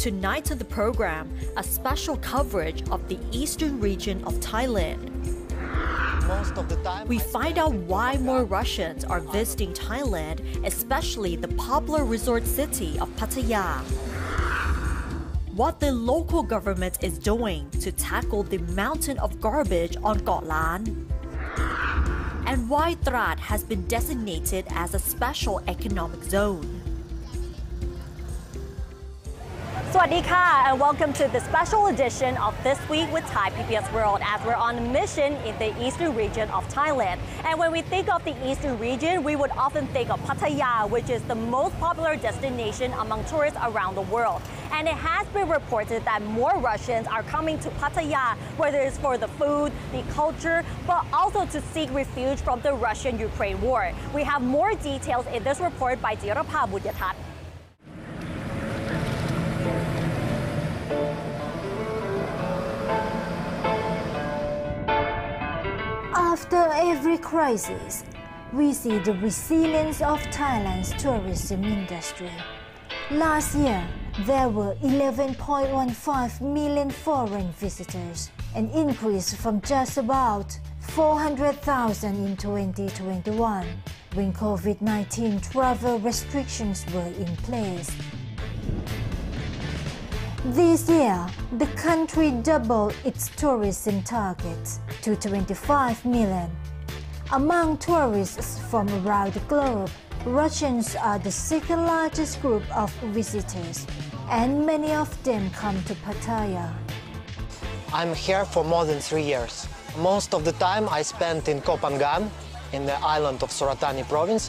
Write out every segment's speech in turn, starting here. Tonight on the program, a special coverage of the eastern region of Thailand. Most of the time, we find out why more Russians are visiting Thailand, especially the popular resort city of Pattaya. What the local government is doing to tackle the mountain of garbage on Koh Larn. And why Trat has been designated as a special economic zone. สวัสดีค่ะ, and welcome to the special edition of This Week with Thai PBS World, as we're on a mission in the eastern region of Thailand. And when we think of the eastern region, we would often think of Pattaya, which is the most popular destination among tourists around the world. And it has been reported that more Russians are coming to Pattaya, whether it's for the food, the culture, but also to seek refuge from the Russian-Ukraine war. We have more details in this report by Jirapa Bunyatat. After every crisis, we see the resilience of Thailand's tourism industry. Last year, there were 11.15 million foreign visitors, an increase from just about 400,000 in 2021, when COVID-19 travel restrictions were in place. This year, the country doubled its tourism targets to 25 million. Among tourists from around the globe, Russians are the second largest group of visitors, and many of them come to Pattaya. I'm here for more than 3 years. Most of the time I spent in Koh Phangan, in the island of Suratani province.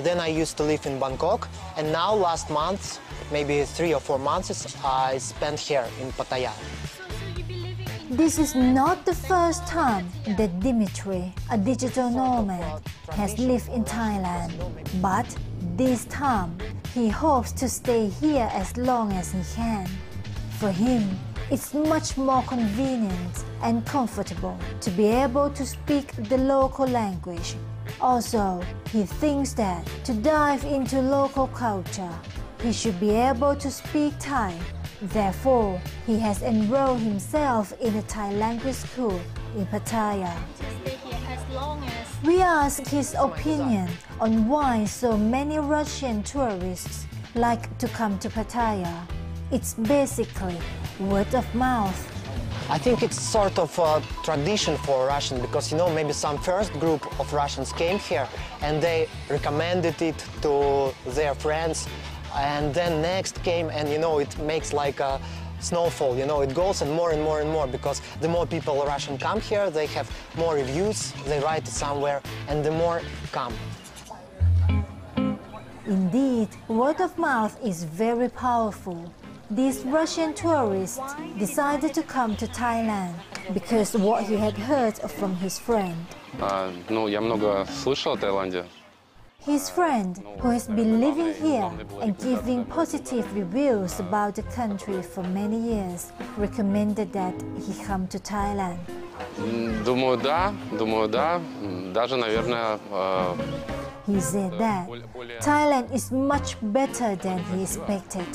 Then I used to live in Bangkok, and now last month, maybe 3 or 4 months, I spent here in Pattaya. This is not the first time that Dimitri, a digital nomad, has lived in Thailand. But this time, he hopes to stay here as long as he can. For him, it's much more convenient and comfortable to be able to speak the local language. Also, he thinks that to dive into local culture, he should be able to speak Thai. Therefore, he has enrolled himself in a Thai language school in Pattaya. We ask his opinion on why so many Russian tourists like to come to Pattaya. It's basically word of mouth. I think it's sort of a tradition for Russians because, you know, maybe some first group of Russians came here and they recommended it to their friends. And then next came, and you know, it makes like a snowfall, you know, it goes and more because the more people Russian come here, they have more reviews, they write it somewhere, and the more come. Indeed, word of mouth is very powerful. These Russian tourists decided to come to Thailand because what he had heard from his friend. Я много слышал о Таиланде. His friend, who has been living here and giving positive reviews about the country for many years, recommended that he come to Thailand. Думаю, да. Даже, наверное, he said that Thailand is much better than he expected.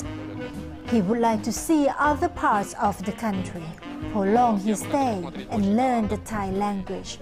He would like to see other parts of the country, prolong his stay, and learn the Thai language.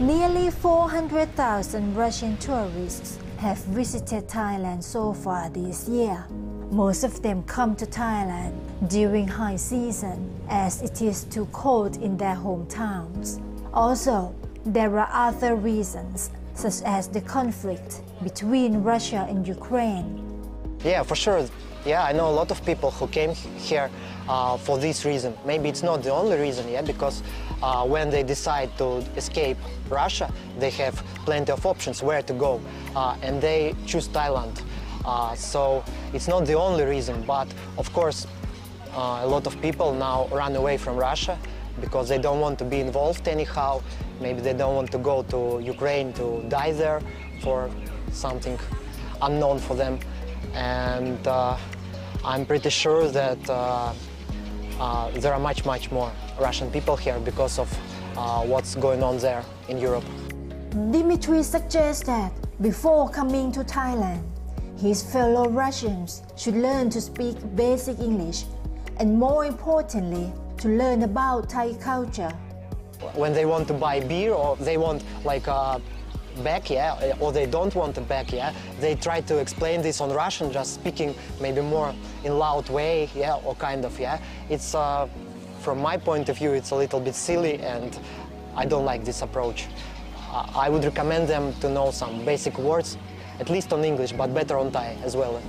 Nearly 400,000 Russian tourists have visited Thailand so far this year. Most of them come to Thailand during high season, as it is too cold in their hometowns. Also, there are other reasons, such as the conflict between Russia and Ukraine. Yeah, for sure. Yeah, I know a lot of people who came here for this reason. Maybe it's not the only reason, yeah, because when they decide to escape Russia, they have plenty of options where to go, and they choose Thailand. So it's not the only reason, but of course, a lot of people now run away from Russia because they don't want to be involved anyhow. Maybe they don't want to go to Ukraine to die there for something unknown for them. And I'm pretty sure that there are much more Russian people here because of what's going on there in Europe. Dimitri suggests that before coming to Thailand, His fellow Russians should learn to speak basic English and, more importantly, to learn about Thai culture. When they want to buy beer or they want like a bag, yeah, or they don't want a bag, yeah, they try to explain this on Russian, just speaking maybe more in loud way, yeah, or kind of, yeah. It's, from my point of view, it's a little bit silly and I don't like this approach. I would recommend them to know some basic words, at least on English, but better on Thai as well.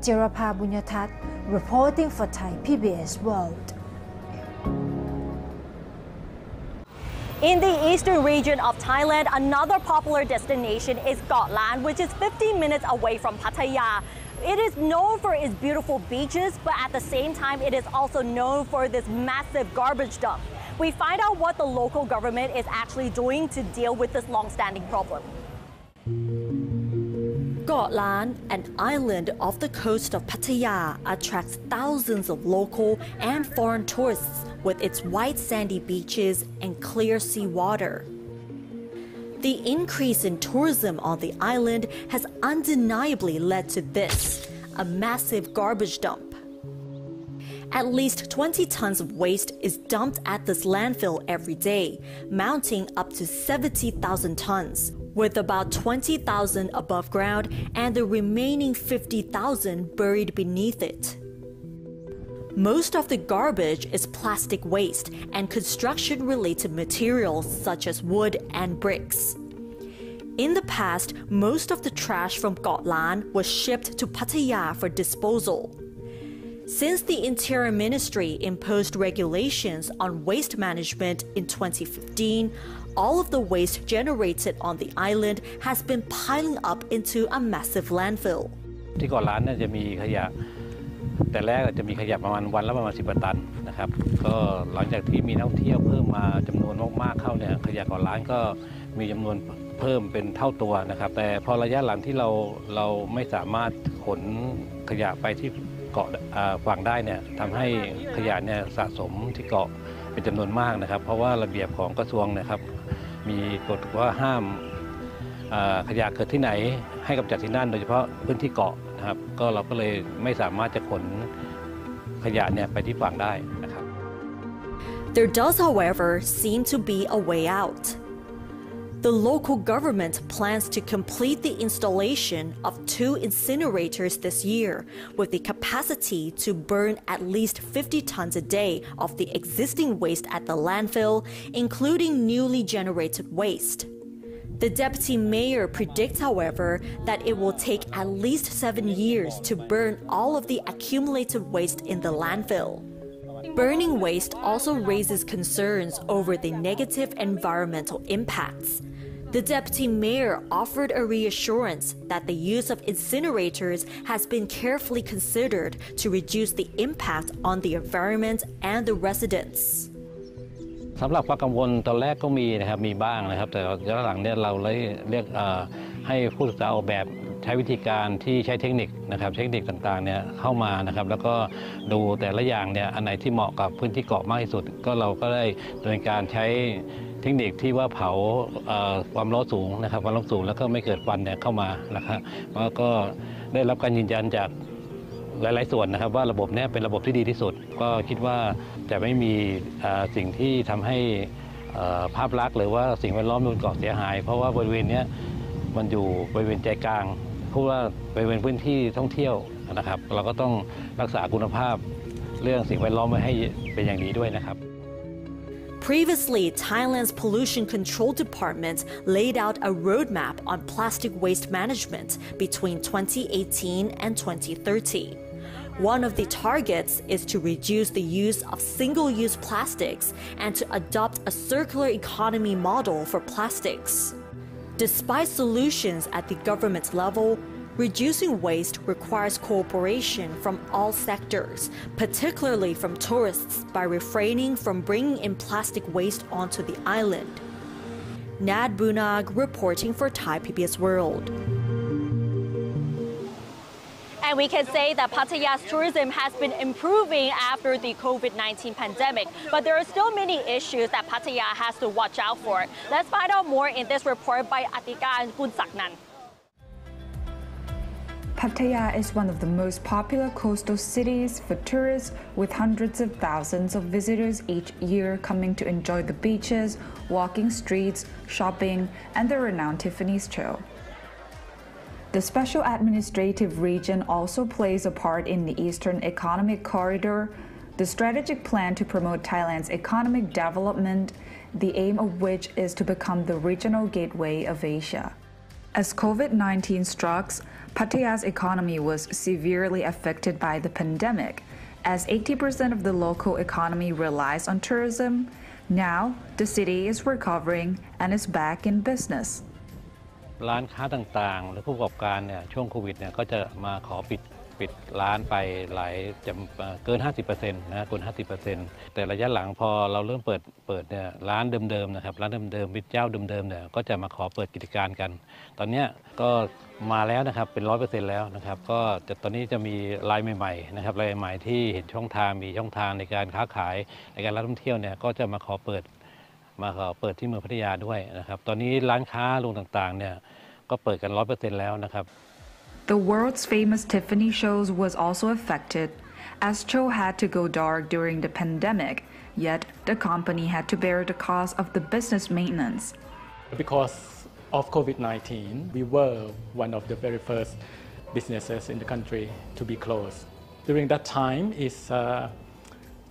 Jirapa Bunyatat, reporting for Thai PBS World. In the eastern region of Thailand, another popular destination is Koh Larn, which is 15 minutes away from Pattaya. It is known for its beautiful beaches, but at the same time, it is also known for this massive garbage dump. We find out what the local government is actually doing to deal with this long-standing problem. Koh Larn, an island off the coast of Pattaya, attracts thousands of local and foreign tourists with its white sandy beaches and clear seawater. The increase in tourism on the island has undeniably led to this, a massive garbage dump. At least 20 tons of waste is dumped at this landfill every day, mounting up to 70,000 tons, with about 20,000 above ground and the remaining 50,000 buried beneath it. Most of the garbage is plastic waste and construction-related materials such as wood and bricks. In the past, most of the trash from Koh Larn was shipped to Pattaya for disposal. Since the Interior Ministry imposed regulations on waste management in 2015, all of the waste generated on the island has been piling up into a massive landfill. At Koh Larn, there areแต่แรกจะมีขยะประมาณวันละประมาณ10ตันนะครับก็หลังจากที่มีนักท่องเที่ยวเพิ่มมาจำนวนมากๆเข้าเนี่ยขยะก่อร้านก็มีจำนวนเพิ่มเป็นเท่าตัวนะครับแต่พอระยะหลังที่เราไม่สามารถขนขยะไปที่เกาะกวางได้เนี่ยทำให้ขยะเนี่ยสะสมที่เกาะเป็นจำนวนมากนะครับเพราะว่าระเบียบของกระทรวงนะครับมีกฎว่าห้ามขยะเกิดที่ไหนให้กำจัดที่นั่นโดยเฉพาะพื้นที่เกาะนะครับก็เราก็เลยไม่สามารถจะขนขยะเนี่ยไปที่ฝั่งได้นะครับ There does, however, seem to be a way out. The local government plans to complete the installation of 2 incinerators this year, with the capacity to burn at least 50 tons a day of the existing waste at the landfill, including newly generated waste. The deputy mayor predicts, however, that it will take at least 7 years to burn all of the accumulated waste in the landfill. Burning waste also raises concerns over the negative environmental impacts. The deputy mayor offered a reassurance that the use of incinerators has been carefully considered to reduce the impact on the environment and the residents. สำหรับความกังวลตอนแรกก็มีนะครับมีบ้างนะครับแต่ระยะหลังเนี่ยเราเลยเรียกให้ผู้ศึกษาออกแบบใช้วิธีการที่ใช้เทคนิคนะครับเทคนิคต่างๆเนี่ยเข้ามานะครับแล้วก็ดูแต่ละอย่างเนี่ยอันไหนที่เหมาะกับพื้นที่เกาะมากที่สุดก็เราก็ได้ดำเนินการใช้เทคนิคที่ว่าเผาความร้อนสูงนะครับความร้อนสูงแล้วก็ไม่เกิดควันเนี่ยเข้ามานะครับแล้วก็ได้รับการยืนยันจากหลายๆส่วนนะครับว่าระบบนี้เป็นระบบที่ดีที่สุดก็คิดว่าจะไม่มีสิ่งที่ทำให้ภาพลักษณ์หรือว่าสิ่งแวดล้อมบนเกาะเสียหายเพราะว่าบริเวณนี้มันอยู่บริเวณใจกลางเพราะว่าบริเวณพื้นที่ท่องเที่ยวนะครับเราก็ต้องรักษาคุณภาพเรื่องสิ่งแวดล้อมไว้ให้เป็นอย่างดีด้วยนะครับ Previously, Thailand's Pollution Control Department laid out a roadmap on plastic waste management between 2018 and 2030. One of the targets is to reduce the use of single-use plastics and to adopt a circular economy model for plastics. Despite solutions at the government level, reducing waste requires cooperation from all sectors, particularly from tourists, by refraining from bringing in plastic waste onto the island. Nad Bunag reporting for Thai PBS World. And we can say that Pattaya's tourism has been improving after the COVID-19 pandemic, but there are still many issues that Pattaya has to watch out for. Let's find out more in this report by Atikan Punsaknan. Pattaya is one of the most popular coastal cities for tourists, with hundreds of thousands of visitors each year coming to enjoy the beaches, walking streets, shopping, and the renowned Tiffany's show. The Special Administrative Region also plays a part in the Eastern Economic Corridor, the strategic plan to promote Thailand's economic development, the aim of which is to become the regional gateway of Asia. As COVID-19 struck, Pattaya's economy was severely affected by the pandemic, as 80% of the local economy relies on tourism. Now, the city is recovering and is back in business. ร้านค้าต่างๆหรือผู้ประกอบการเนี่ยช่วงโควิดเนี่ยก็จะมาขอปิดร้านไปหลายจะเกิน 50% นะเกิน 50% แต่ระยะหลังพอเราเริ่มเปิดเนี่ยร้านเดิมๆนะครับร้านเดิมๆเจ้าเดิมๆเนี่ยก็จะมาขอเปิดกิจการกันตอนนี้ก็มาแล้วนะครับเป็น 100% แล้วนะครับก็ตอนนี้จะมีรายใหม่ๆนะครับรายใหม่ที่เห็นช่องทางมีช่องทางในการค้าขายในการรับท่องเที่ยวเนี่ยก็จะมาขอเปิดที่เมืองพัทยาด้วยนะครับตอนนี้ร้านค้าลงต่างๆเนี่ยก็เปิดกัน 100% แล้วนะครับThe world's famous Tiffany shows was also affected, as show had to go dark during the pandemic, yet the company had to bear the cost of the business maintenance. Because of COVID-19, we were one of the very first businesses in the country to be closed. During that time,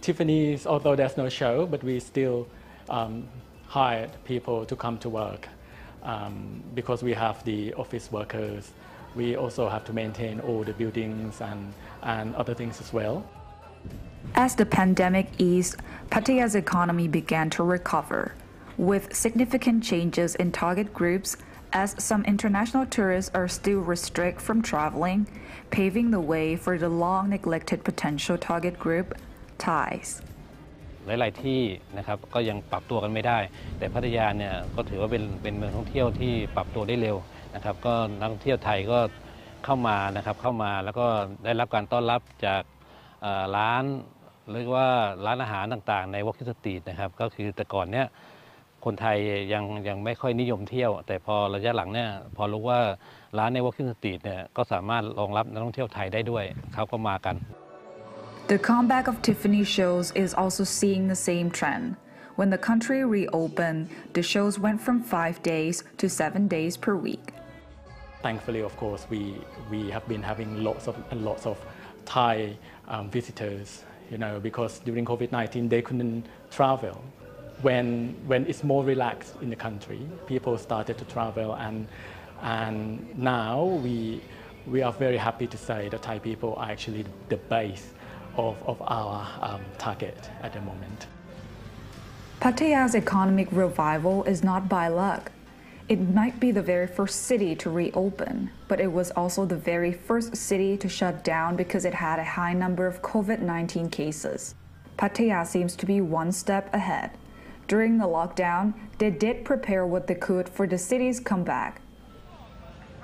Tiffany's, although there's no show, but we still hired people to come to work because we have the office workers. We also have to maintain all the buildings and other things as well. As the pandemic eased, Pattaya's economy began to recover, with significant changes in target groups as some international tourists are still restricted from traveling, paving the way for the long-neglected potential target group, Thais. หลายๆที่นะครับก็ยังปรับตัวกันไม่ได้แต่พัทยาเนี่ยก็ถือว่าเป็นเมืองท่องเที่ยวที่ปรับตัวได้เร็วนะครับก็นักท่องเที่ยวไทยก็เข้ามานะครับเข้ามาแล้วก็ได้รับการต้อนรับจากร้านหรือว่าร้านอาหารต่างๆในวอล์กอินสตรีทนะครับก็คือแต่ก่อนเนี่ยคนไทยยังไม่ค่อยนิยมเที่ยวแต่พอระยะหลังเนี่ยพอรู้ว่าร้านในวอล์กอินสตรีทเนี่ยก็สามารถรองรับนักท่องเที่ยวไทยได้ด้วยเขาก็มากันThe comeback of Tiffany shows is also seeing the same trend. When the country reopened, the shows went from 5 days to 7 days per week. Thankfully, of course, we have been having lots of Thai visitors, you know, because during COVID-19 they couldn't travel. When it's more relaxed in the country, people started to travel, and now we are very happy to say that Thai people are actually the base of our target at the moment. Pattaya's economic revival is not by luck. It might be the very first city to reopen, but it was also the very first city to shut down because it had a high number of COVID-19 cases. Pattaya seems to be one step ahead. During the lockdown, they did prepare what they could for the city's comeback.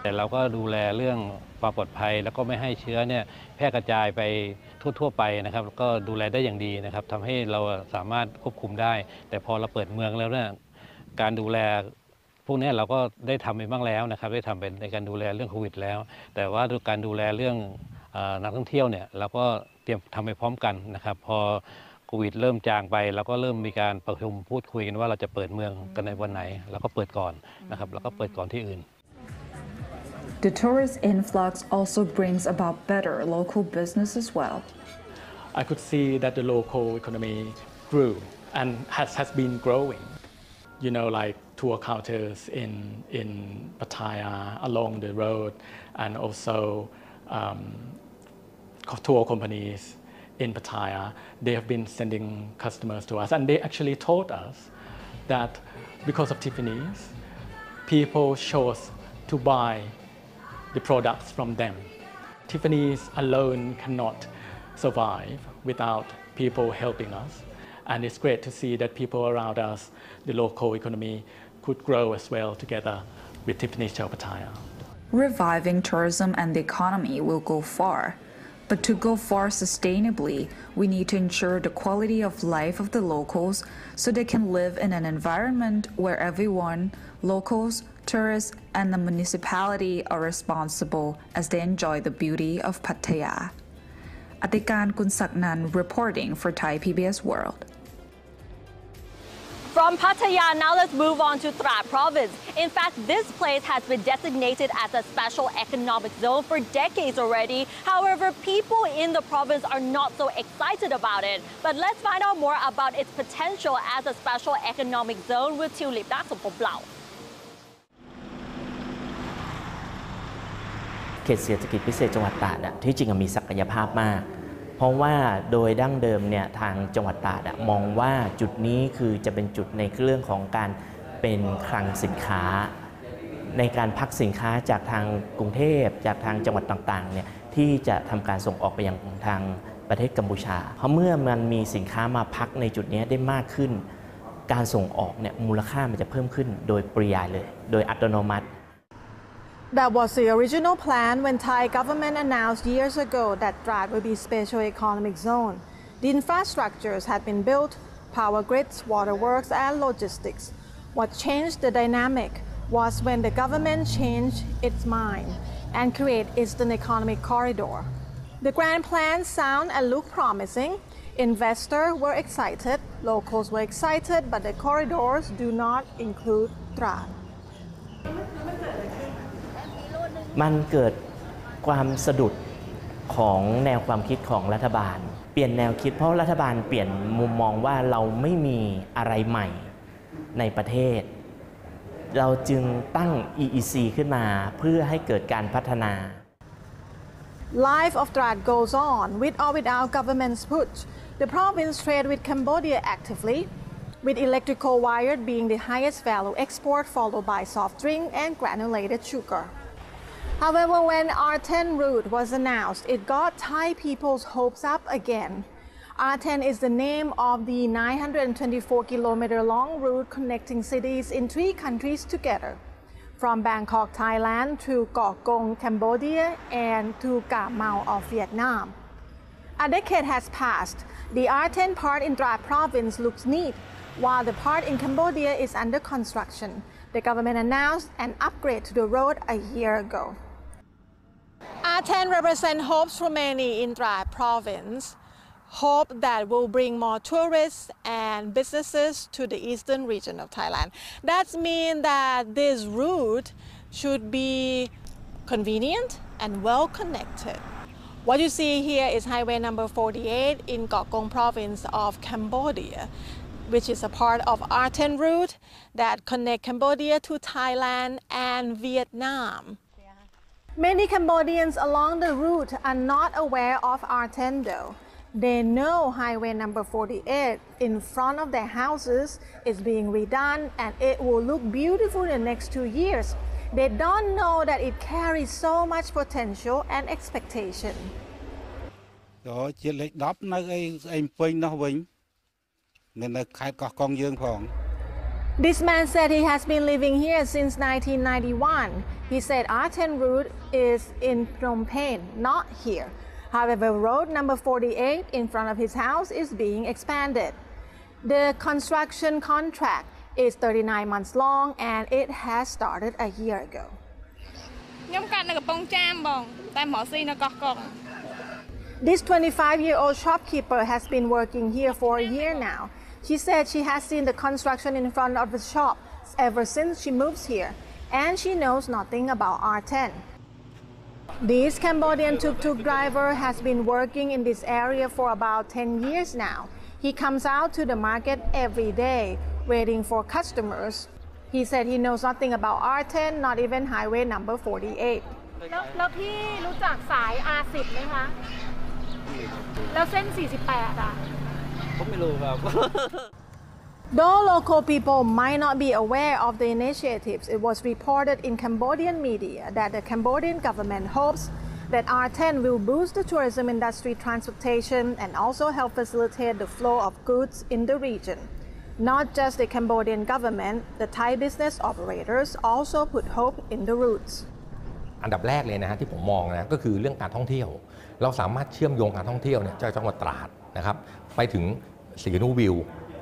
แต่เราก็ดูแลเรื่องความปลอดภัยแล้วก็ไม่ให้เชื้อเนี่ยแพร่กระจายไปทั่วไปนะครับก็ดูแลได้อย่างดีนะครับทำให้เราสามารถควบคุมได้แต่พอเราเปิดเมืองแล้วเนี่ยการดูแลพวกนี้เราก็ได้ทำไปบ้างแล้วนะครับได้ทำเป็นในการดูแลเรื่องโควิดแล้วแต่ว่าการดูแลเรื่องนักท่องเที่ยวเนี่ยเราก็เตรียมทำไปพร้อมกันนะครับพอโควิดเริ่มจางไปเราก็เริ่มมีการประชุมพูดคุยกันว่าเราจะเปิดเมืองกันในวันไหนเราก็เปิดก่อนนะครับเราก็เปิดก่อนที่อื่นThe tourist influx also brings about better local business as well. I could see that the local economy grew and has been growing. You know, like tour counters in Pattaya along the road, and also tour companies in Pattaya. They have been sending customers to us, and they actually told us that because of Tiffany's, people chose to buy the products from them. Tiffany's alone cannot survive without people helping us. And it's great to see that people around us, the local economy, could grow as well together with Tiffany's Pattaya. Reviving tourism and the economy will go far. But to go far sustainably, we need to ensure the quality of life of the locals so they can live in an environment where everyone, locals, tourists, and the municipality are responsible as they enjoy the beauty of Pattaya. Atikan Punsaknan reporting for Thai PBS World. From Pattaya, now let's move on to Trat province. In fact, this place has been designated as a special economic zone for decades already. However, people in the province are not so excited about it. But let's find out more about its potential as a special economic zone with Tulip. That's เขตเศรษฐกิจพิเศษจังหวัดตราดที่จริงมีศักยภาพมาก เพราะว่าโดยดั้งเดิมเนี่ยทางจังหวัดตราดมองว่าจุดนี้คือจะเป็นจุดในเรื่องของการเป็นคลังสินค้าในการพักสินค้าจากทางกรุงเทพจากทางจังหวัดต่างๆเนี่ยที่จะทำการส่งออกไปยังทางประเทศกัมพูชาเพราะเมื่อมันมีสินค้ามาพักในจุดนี้ได้มากขึ้นการส่งออกเนี่ยมูลค่ามันจะเพิ่มขึ้นโดยปริยายเลยโดยอัตโนมัติ That was the original plan when Thai government announced years ago that Trat would be special economic zone. The infrastructures had been built, power grids, waterworks, and logistics. What changed the dynamic was when the government changed its mind and created Eastern Economic Corridor. The grand plan sounded and looked promising. Investors were excited, locals were excited, but the corridors do not include Trat. มันเกิดความสะดุดของแนวความคิดของรัฐบาลเปลี่ยนแนวคิดเพราะรัฐบาลเปลี่ยนมุมมองว่าเราไม่มีอะไรใหม่ในประเทศเราจึงตั้ง EEC ขึ้นมาเพื่อให้เกิดการพัฒนา Life of Trat goes on with or without government support. The province trade with Cambodia actively, with electrical wire being the highest value export, followed by soft drink and granulated sugar. However, when R10 route was announced, it got Thai people's hopes up again. R10 is the name of the 924-kilometer-long route connecting cities in three countries together, from Bangkok, Thailand, to Koh Kong, Cambodia, and to Ca Mau of Vietnam. A decade has passed. The R10 part in Trat province looks neat, while the part in Cambodia is under construction. The government announced an upgrade to the road a year ago. R10 represents hopes for many in Trat province, hope that will bring more tourists and businesses to the eastern region of Thailand. That means that this route should be convenient and well connected. What you see here is highway number 48 in Koh Kong province of Cambodia, which is a part of R10 route that connects Cambodia to Thailand and Vietnam. Many Cambodians along the route are not aware of R10 though. They know highway number 48 in front of their houses is being redone and it will look beautiful in the next 2 years. They don't know that it carries so much potential and expectation. This man said he has been living here since 1991. He said R10 route is in Phnom Penh, not here. However, road number 48 in front of his house is being expanded. The construction contract is 39 months long and it has started a year ago. This 25-year-old shopkeeper has been working here for a year now. She said she has seen the construction in front of the shop ever since she moves here, and she knows nothing about R10. This Cambodian tuk-tuk driver has been working in this area for about 10 years now. He comes out to the market every day, waiting for customers. He said he knows nothing about R10, not even highway number 48. Though local people might not be aware of the initiatives, it was reported in Cambodian media that the Cambodian government hopes that R10 will boost the tourism industry, transportation, and also help facilitate the flow of goods in the region. Not just the Cambodian government, the Thai business operators also put hope in the routes. อันดับแรกเลยนะฮะที่ผมมองนะก็คือเรื่องการท่องเที่ยว เราสามารถเชื่อมโยงการท่องเที่ยวเนี่ยจากจังหวัดตราดนะครับไปถึงสีนูวิว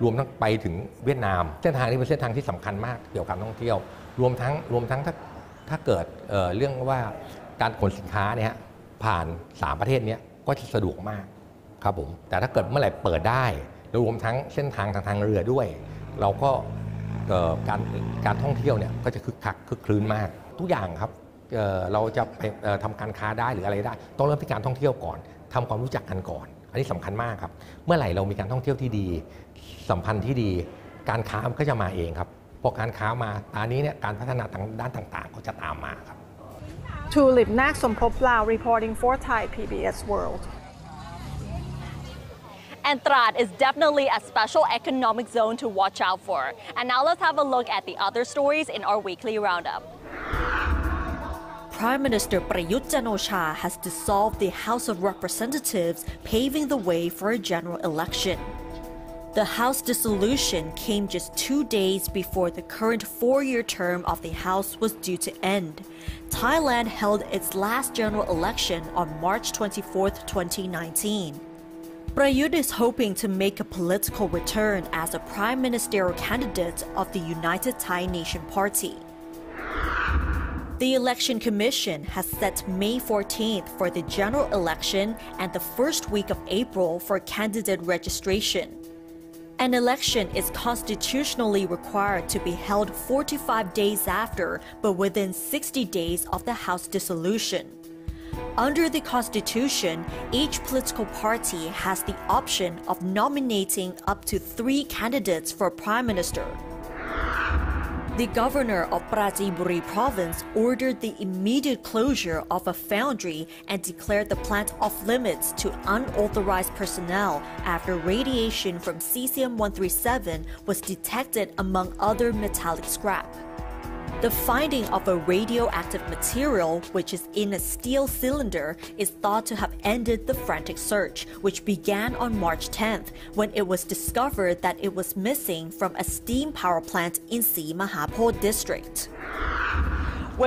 รวมทั้งไปถึงเวียดนามเส้นทางนี้เป็นเส้นทางที่สำคัญมากเกี่ยวกับท่องเที่ยวรวมทั้งถ้าเกิดเรื่องว่าการขนสินค้าเนี่ยผ่าน3ประเทศนี้ก็จะสะดวกมากครับผมแต่ถ้าเกิดเมื่อไหร่เปิดได้รวมทั้งเส้นทางทางเรือด้วยเราก็การท่องเที่ยวเนี่ยก็จะคึกคักคึกคลื้นมากทุกอย่างครับเราจะไปทำการค้าได้หรืออะไรได้ต้องเริ่มที่การท่องเที่ยวก่อนทำความรู้จักกันก่อนอันนี้สำคัญมากครับเมื่อไหร่เรามีการท่องเที่ยวที่ดีสัมพันธ์ที่ดีการค้ามันก็จะมาเองครับพอการค้ามาตอนนี้เนี่ยการพัฒนาทางด้านต่างๆก็จะตามมาครับ Tulip นักสมภพลาว reporting for Thai PBS World And Trat is definitely a special economic zone to watch out for. And now let's have a look at the other stories in our weekly roundup. Prime Minister Prayut Chan-o-cha has dissolved the House of Representatives, paving the way for a general election. The House dissolution came just 2 days before the current 4-year term of the House was due to end. Thailand held its last general election on March 24, 2019.Prayut is hoping to make a political return as a prime ministerial candidate of the United Thai Nation Party. The Election Commission has set May 14th for the general election and the first week of April for candidate registration. An election is constitutionally required to be held 45 days after, but within 60 days of the House dissolution.Under the Constitution, each political party has the option of nominating up to 3 candidates for Prime Minister. The governor of Prachuap Buri province ordered the immediate closure of a foundry and declared the plant off-limits to unauthorized personnel after radiation from cesium-137 was detected among other metallic scrap.The finding of a radioactive material, which is in a steel cylinder, is thought to have ended the frantic search, which began on March 10th, when it was discovered that it was missing from a steam power plant in Si Mahapo district.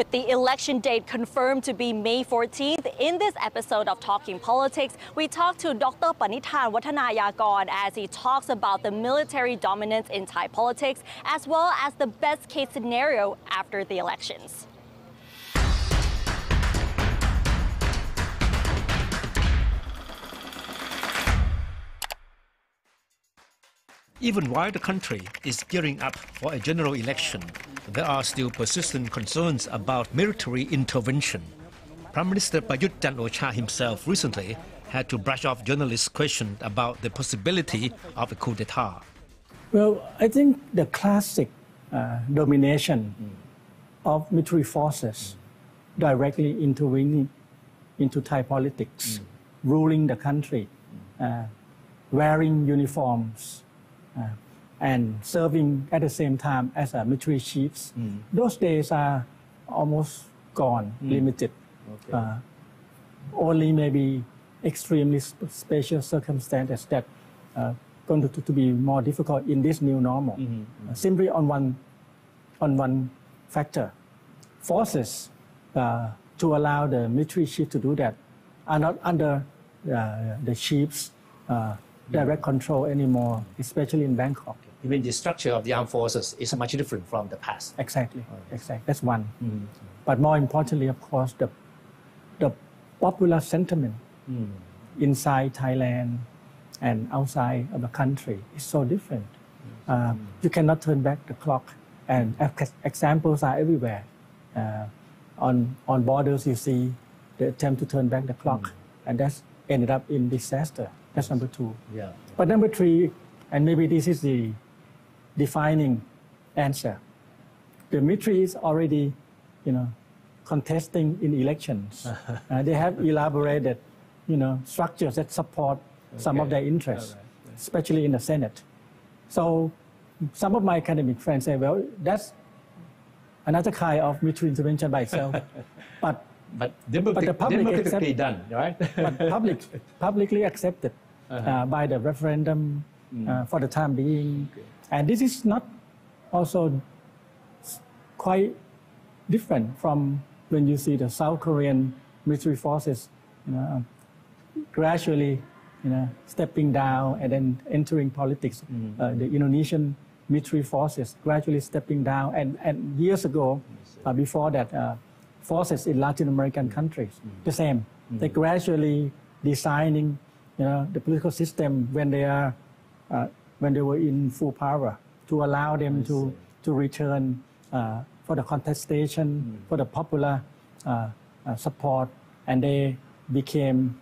With the election date confirmed to be May 14th, in this episode of Talking Politics, we talked to Dr. Panitan Wattanayagorn as he talks about the military dominance in Thai politics, as well as the best case scenario after the elections.Even while the country is gearing up for a general election, there are still persistent concerns about military intervention. Prime Minister Prayut Chan-o-cha himself recently had to brush off journalists' questions about the possibility of a coup d'etat. Well, I think the classic domination of military forces directly intervening into Thai politics, ruling the country, wearing uniforms,and serving at the same time as military chiefs. Those days are almost gone, limited. Okay. Only maybe extremely special circumstances that going to be more difficult in this new normal. Simply on one factor. Forces to allow the military chief to do that are not under the chiefs direct control anymore, especially in Bangkok. You mean the structure of the armed forces is much different from the past? Exactly, exactly. That's one. But more importantly, of course, the popular sentiment inside Thailand and outside of the country is so different. You cannot turn back the clock, and examples are everywhere. On borders, you see the attempt to turn back the clock, and that's ended up in disaster.That's number two. Yeah. But number three, and maybe this is the defining answer, the military is already, you know, contesting in elections. They have elaborated, you know, structures that support some of their interests, especially in the Senate. So some of my academic friends say, well, that's another kind of military intervention by itself. But the public accepted, done, right? But publicly accepted by the referendum for the time being, and this is not also quite different from when you see the South Korean military forces, you know, gradually, stepping down and then entering politics. Mm-hmm. The Indonesian military forces gradually stepping down, and years ago, before that, forces in Latin American countries, mm-hmm. the same. Mm-hmm. They gradually designing, the political system when they are, when they were in full power, to allow them to return for the contestation, mm-hmm. for the popular support, and they became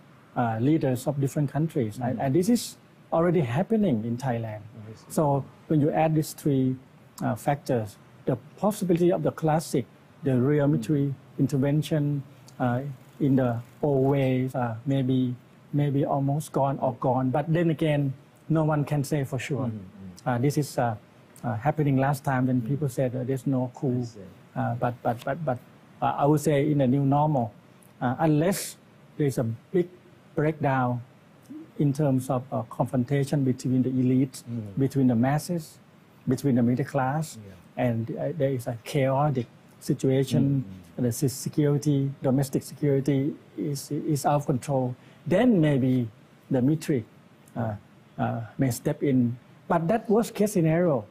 leaders of different countries. Mm-hmm. And this is already happening in Thailand. So when you add these three factors, the possibility of the classic, the real military mm-hmm. intervention in the old ways, maybe almost gone or gone. But then again, no one can say for sure. Mm-hmm. This is happening last time when mm-hmm. people said there's no coup. But I would say in the new normal, unless there's a big breakdown in terms of confrontation between the elites, mm-hmm. between the masses, between the middle class, and there is a chaotic situation, mm-hmm. the security, domestic security is out of control, then maybe the military may step in. But that worst case scenario.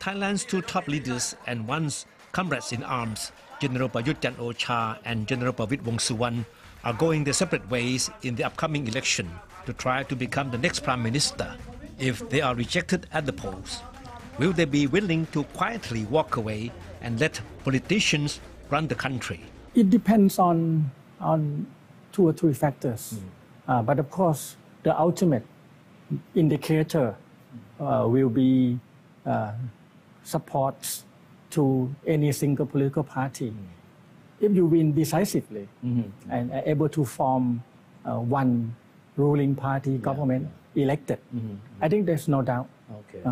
Thailand's two top leaders and once comrades in arms, General Prayut Chan-o-cha and General Prawit Wongsuwan, are going their separate ways in the upcoming election to try to become the next prime minister. If they are rejected at the polls, will they be willing to quietly walk away and let politicians run the country? It depends on two or three factors. Mm. But of course, the ultimate indicator will be supports to any single political party. Mm. If you win decisively and are able to form one ruling party government elected, I think there's no doubt. Okay.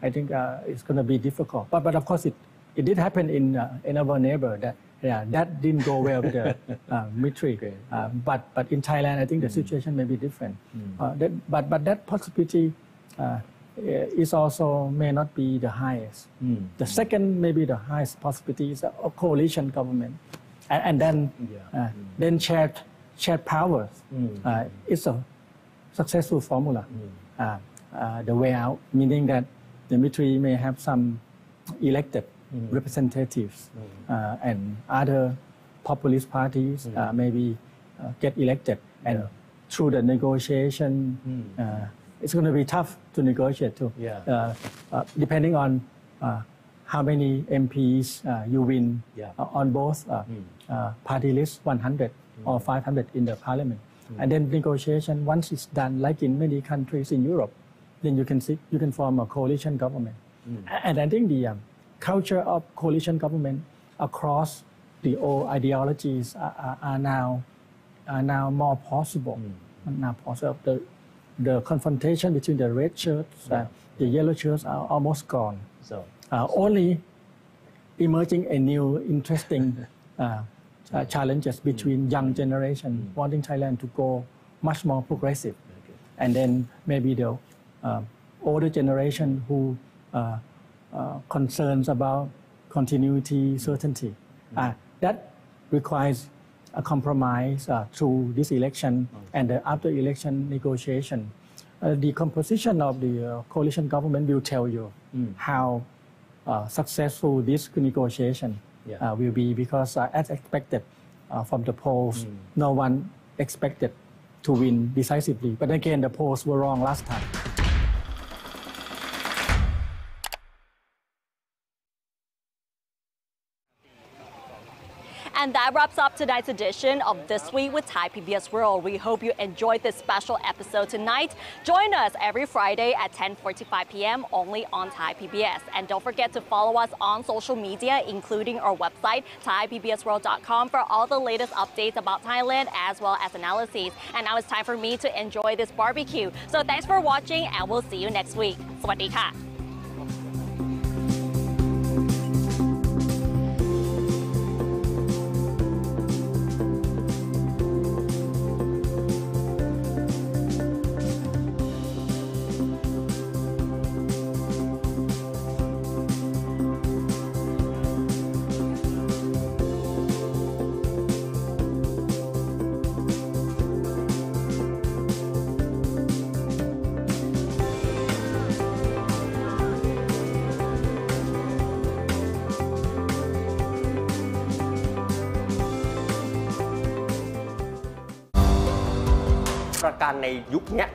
I think it's going to be difficult. But of course, it did happen in our neighbor that that didn't go well with the military. Okay. But in Thailand, I think the situation may be different. But that possibility is also may not be the highest. The second, maybe the highest possibility is a coalition government. And then, then shared powers. It's a successful formula. The way out, meaning that the military may have some elected representatives, and other populist parties maybe get elected. And through the negotiation, it's going to be tough to negotiate too. Depending on how many MPs you win on both party lists, 100 or 500 in the parliament. And then negotiation, once it's done, like in many countries in Europe, then you can form a coalition government. And I think the culture of coalition government across the old ideologies are now more possible. Now possible. The confrontation between the red shirts and the yellow shirts are almost gone. So. Only emerging a new interesting challenges between young generation wanting Thailand to go much more progressive, and then maybe the older generation who concerns about continuity, certainty. That requires a compromise through this election and the after election negotiation. The composition of the coalition government will tell you how successful this negotiation will be, because as expected from the polls, no one expected to win decisively. But again, the polls were wrong last time. And that wraps up tonight's edition of This Week with Thai PBS World. We hope you enjoyed this special episode tonight. Join us every Friday at 10:45 p.m. only on Thai PBS. And don't forget to follow us on social media, including our website, ThaiPBSWorld.com, for all the latest updates about Thailand as well as analyses. And now it's time for me to enjoy this barbecue. So thanks for watching, and we'll see you next week. สวัสดีค่ะ การในยุคนี้